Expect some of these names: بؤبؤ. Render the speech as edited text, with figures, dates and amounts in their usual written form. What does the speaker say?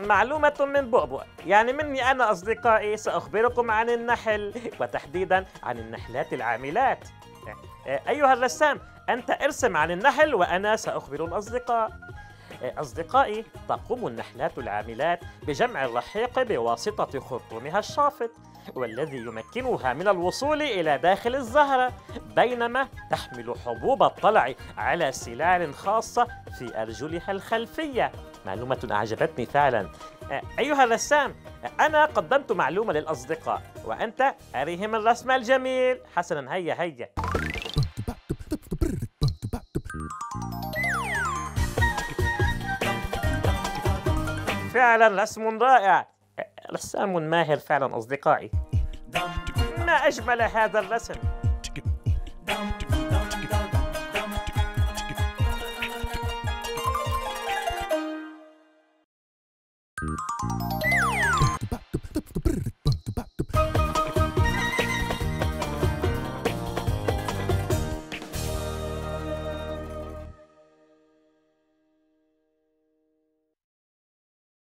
معلومة من بؤبؤ، يعني مني أنا أصدقائي سأخبركم عن النحل وتحديداً عن النحلات العاملات. أيها الرسام، أنت ارسم عن النحل وأنا سأخبر الأصدقاء. أصدقائي، تقوم النحلات العاملات بجمع الرحيق بواسطة خرطومها الشافط والذي يمكنها من الوصول إلى داخل الزهرة، بينما تحمل حبوب الطلع على سلال خاصة في أرجلها الخلفية. معلومة أعجبتني فعلا. أيها الرسام، أنا قدمت معلومة للأصدقاء وأنت أريهم الرسم الجميل. حسنا، هيا هيا. فعلا رسم رائع، رسام ماهر فعلا أصدقائي. ما أجمل هذا الرسم.